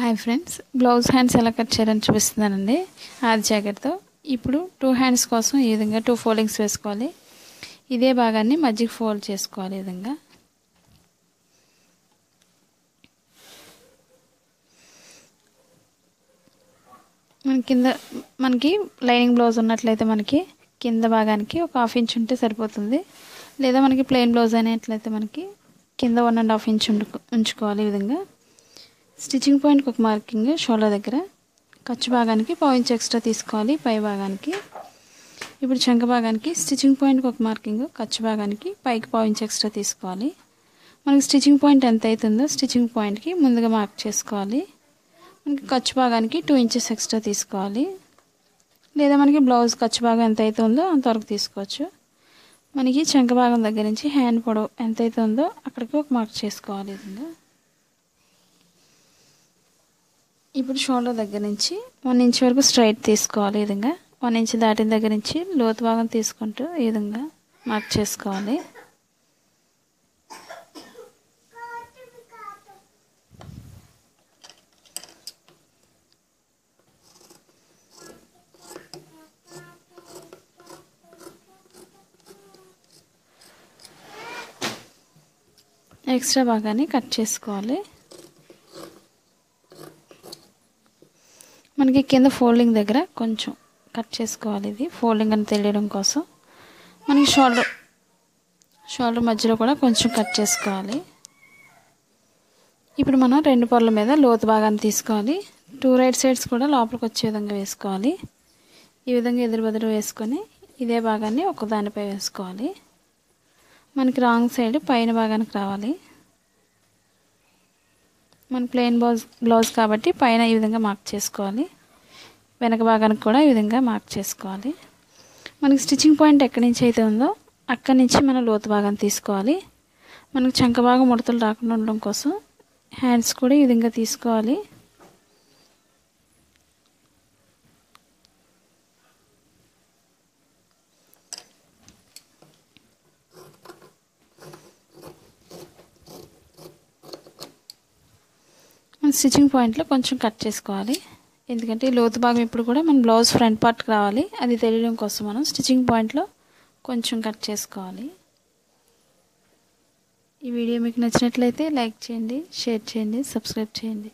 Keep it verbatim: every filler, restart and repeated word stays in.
Hi friends, gloves hands ఎలా cut చేయాలని చూపిస్తున్నానండి. ఆది జాకెట్తో ఇప్పుడు టూ హ్యాండ్స్ కోసం ఈ విధంగా టూ ఫోల్డింగ్స్ వేసుకోవాలి. ఇదే భాగాన్ని మధ్యకి ఫోల్డ్ చేసుకోవాలి. ఈ విధంగా మన కింద మనకి లైనింగ్ బ్లౌజ్ ఉన్నట్లయితే మనకి కింద భాగానికి ఒక హాఫ్ ఇంచ్ ఉంటే సరిపోతుంది. లేదా మనకి ప్లెయిన్ బ్లౌజ్ అయినట్లయితే మనకి కింద వన్ అండ్ హాఫ్ ఇంచ్ ఉంచుకోవాలి. ఈ విధంగా స్టిచ్చింగ్ పాయింట్కి ఒక మార్కింగ్, షోల్డర్ దగ్గర ఖర్చు భాగానికి పావు ఇంచ్ ఎక్స్ట్రా తీసుకోవాలి. పై భాగానికి ఇప్పుడు చంక భాగానికి స్టిచ్చింగ్ పాయింట్కి ఒక మార్కింగ్, ఖర్చు భాగానికి పైకి పావు ఇంచ్ ఎక్స్ట్రా తీసుకోవాలి. మనకి స్టిచ్చింగ్ పాయింట్ ఎంత అవుతుందో స్టిచ్చింగ్ పాయింట్కి ముందుగా మార్క్ చేసుకోవాలి. మనకి ఖర్చు భాగానికి టూ ఇంచెస్ ఎక్స్ట్రా తీసుకోవాలి. లేదా మనకి బ్లౌజ్ ఖర్చు భాగం ఎంత అవుతుందో అంతవరకు తీసుకోవచ్చు. మనకి చంక భాగం దగ్గర నుంచి హ్యాండ్ పొడవు ఎంత అవుతుందో అక్కడికి ఒక మార్క్ చేసుకోవాలి. విధంగా ఇప్పుడు షోల్డర్ దగ్గర నుంచి వన్ ఇంచ్ వరకు స్ట్రైట్ తీసుకోవాలి. ఈ విధంగా వన్ ఇంచ్ దాటిన దగ్గర నుంచి లోతు భాగం తీసుకుంటూ ఈ విధంగా మార్క్ చేసుకోవాలి. ఎక్స్ట్రా భాగాన్ని కట్ చేసుకోవాలి. మనకి కింద ఫోల్డింగ్ దగ్గర కొంచెం కట్ చేసుకోవాలి. ఇది ఫోల్డింగ్ అని తెలియడం కోసం మనకి షోల్డర్ షోల్డర్ మధ్యలో కూడా కొంచెం కట్ చేసుకోవాలి. ఇప్పుడు మనం రెండు పొరల మీద లోతు భాగాన్ని తీసుకోవాలి. టూ రైట్ సైడ్స్ కూడా లోపలికి వచ్చే విధంగా వేసుకోవాలి. ఈ విధంగా ఎదురు బదురు వేసుకొని ఇదే భాగాన్ని ఒకదానిపై వేసుకోవాలి. మనకి రాంగ్ సైడ్ పైన భాగానికి రావాలి. మన ప్లెయిన్ బ్లౌజ్ బ్లౌజ్ కాబట్టి పైన ఈ విధంగా మార్క్ చేసుకోవాలి. వెనక భాగానికి కూడా ఈ విధంగా మార్క్ చేసుకోవాలి. మనకి స్టిచ్చింగ్ పాయింట్ ఎక్కడి నుంచి అయితే ఉందో అక్కడి నుంచి మనం లోతు భాగాన్ని తీసుకోవాలి. మనకు చంక భాగం ముడతలు రాకుండా ఉండడం కోసం హ్యాండ్స్ కూడా ఈ విధంగా తీసుకోవాలి. స్టిచ్చింగ్ పాయింట్లో కొంచెం కట్ చేసుకోవాలి. ఎందుకంటే ఈ లోతు భాగం ఇప్పుడు కూడా మన బ్లౌజ్ ఫ్రంట్ పార్ట్కి రావాలి. అది తెలియడం కోసం మనం స్టిచ్చింగ్ పాయింట్లో కొంచెం కట్ చేసుకోవాలి. ఈ వీడియో మీకు నచ్చినట్లయితే లైక్ చేయండి, షేర్ చేయండి, సబ్స్క్రైబ్ చేయండి.